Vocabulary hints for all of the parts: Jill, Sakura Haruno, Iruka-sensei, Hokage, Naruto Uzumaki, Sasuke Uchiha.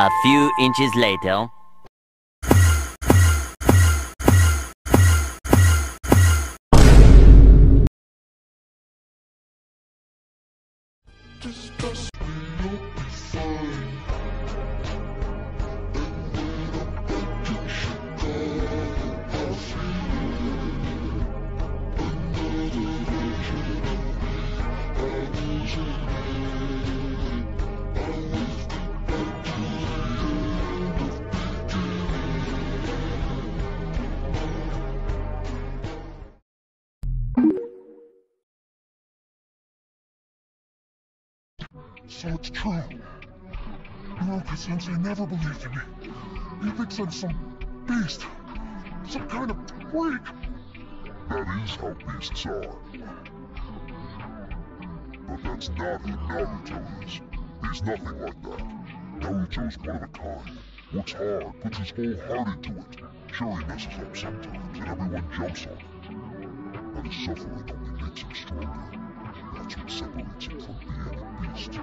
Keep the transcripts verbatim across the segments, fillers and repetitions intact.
A few inches later. So it's true. Iruka-sensei never believed in me. He thinks I'm some beast. Some kind of freak. That is how beasts are. But that's not who Naruto is. He's nothing like that. Naruto is one of a kind. Works hard, puts his whole heart into it. Sure, he messes up sometimes, and everyone jumps on him. But his suffering only makes him stronger. That's what separates him from being a beast.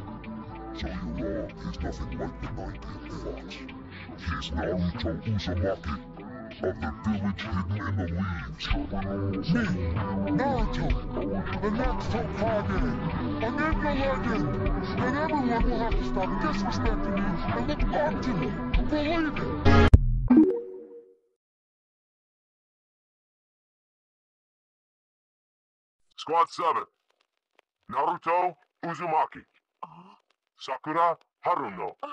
So you're wrong, he's nothing like the nine-tailed fox. He's Naruto Uzumaki, of the village hidden in the leaves. Me, Naruto, the next Hokage, an Ignorant legend, and everyone will have to stop disrespecting you and look up to you. Believe it! Squad seven. Naruto Uzumaki. Oh. Sakura Haruno. Oh.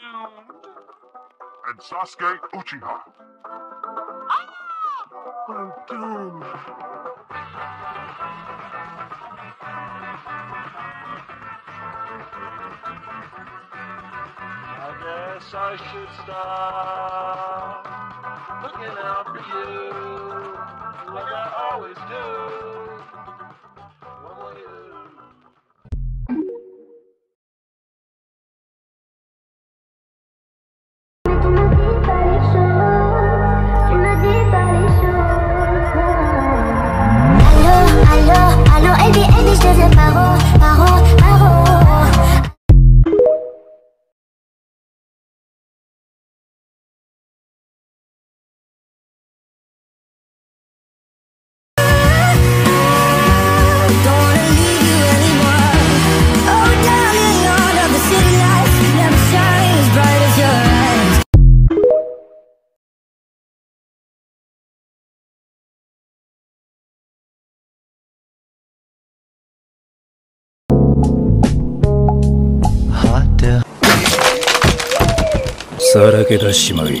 I'm doomed. And Sasuke Uchiha. Oh. I'm doomed. I guess I should stop looking out for you. Like I alwaysさらけ出しちまえ。